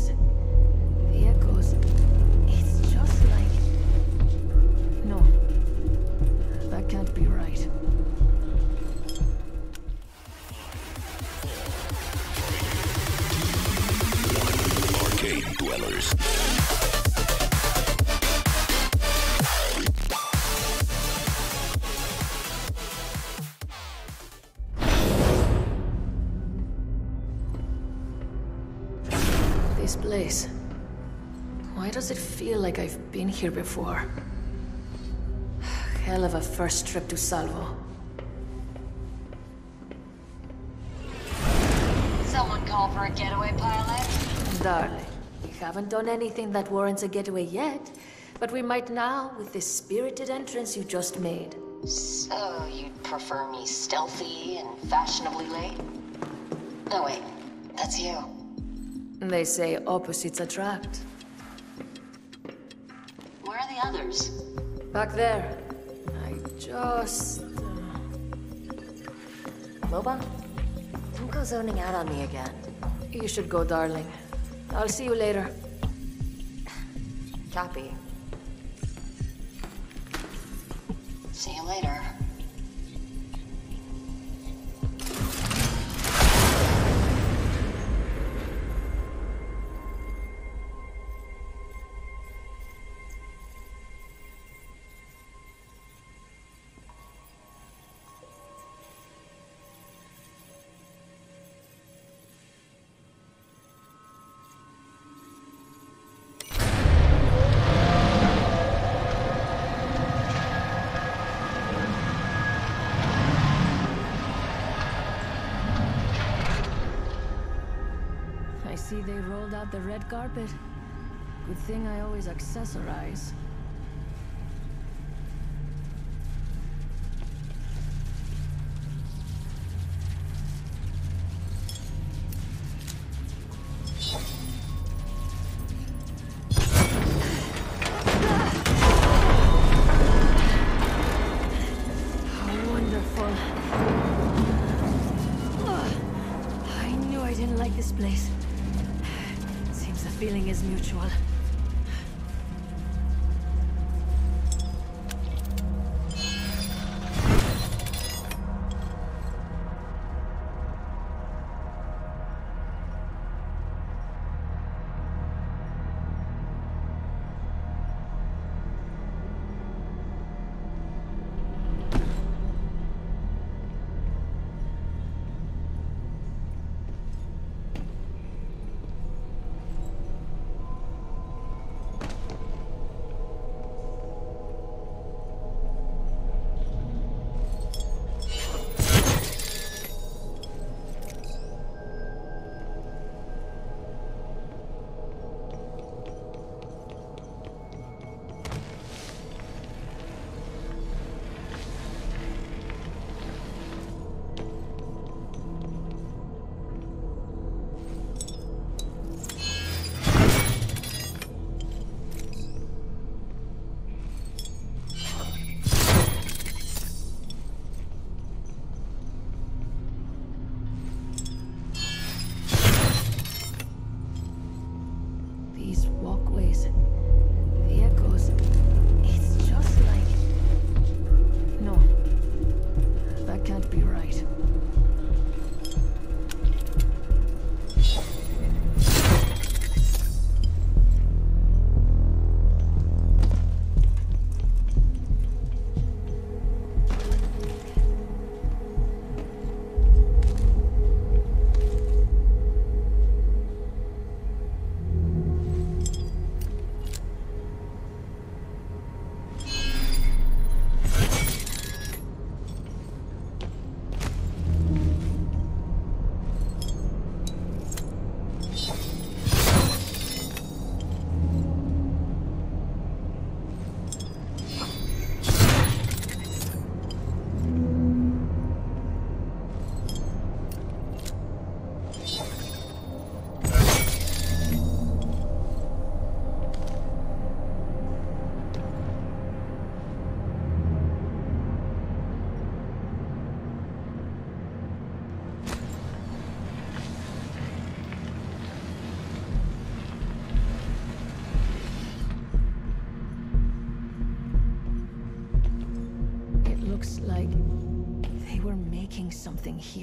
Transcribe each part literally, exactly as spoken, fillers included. listen. The echoes, it's just like... No, that can't be right. Arcane Dwellers. Place. Why does it feel like I've been here before? Hell of a first trip to Salvo. Someone call for a getaway pilot? Darling, we haven't done anything that warrants a getaway yet, but we might now with this spirited entrance you just made. So you'd prefer me stealthy and fashionably late? No, wait, that's you. They say opposites attract. Where are the others? Back there. I just... Loba? Don't go zoning out on me again. You should go, darling. I'll see you later. Cappy. See you later. See, they rolled out the red carpet. Good thing I always accessorize.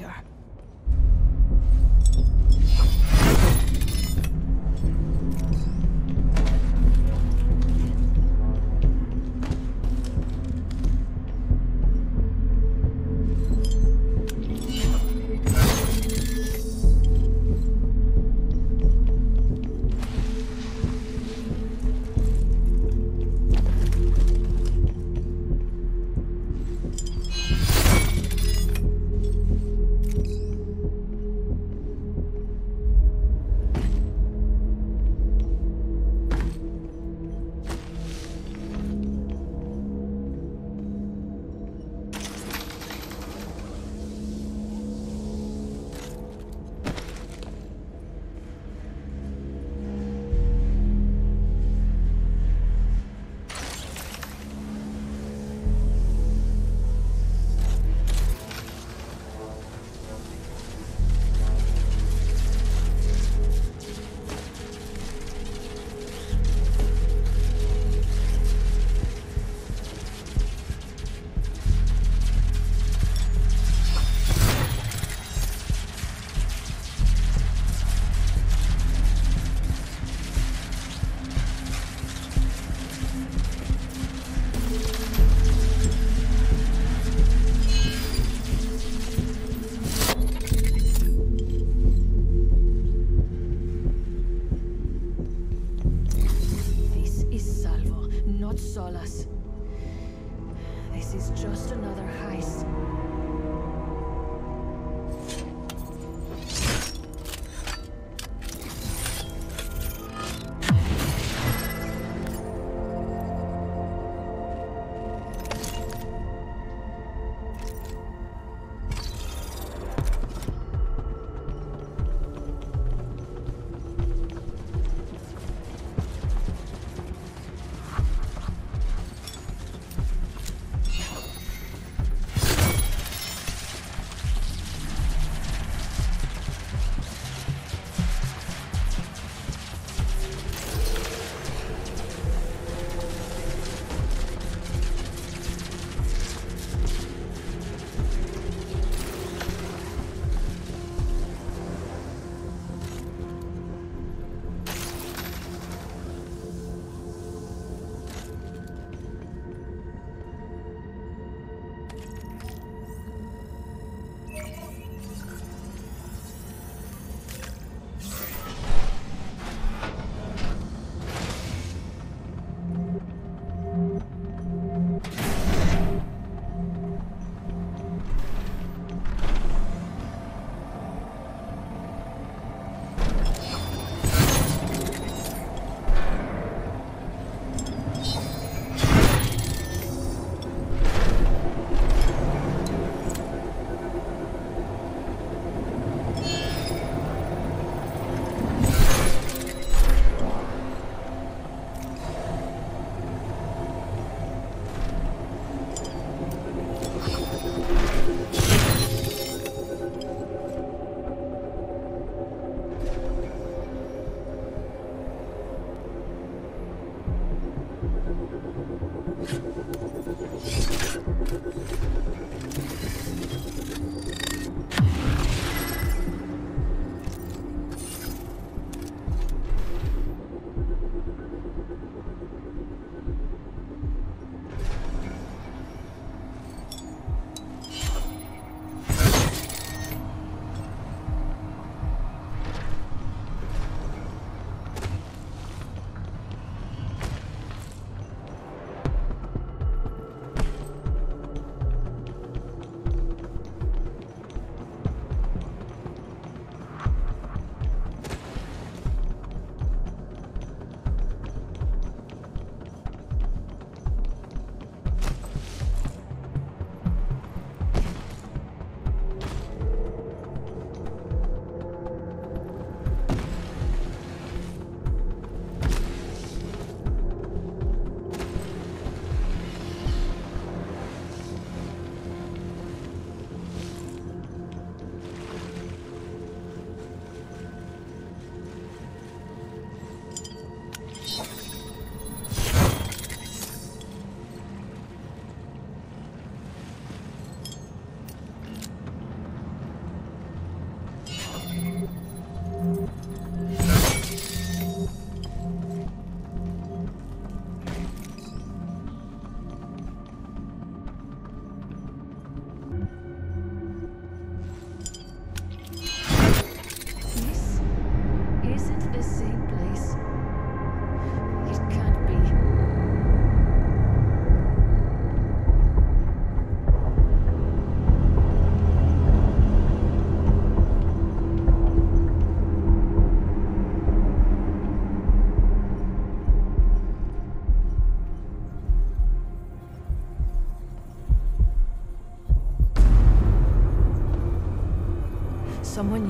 here.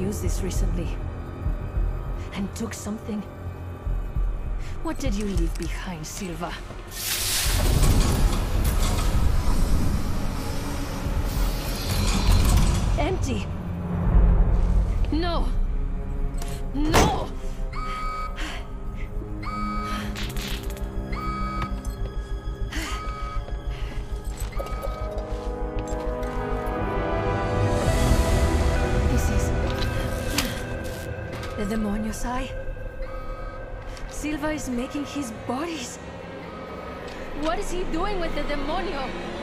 used this recently. And took something. What did you leave behind, Silva? Empty. No. No! This is... the demonio, Yosai? Silva is making his bodies. What is he doing with the demonio?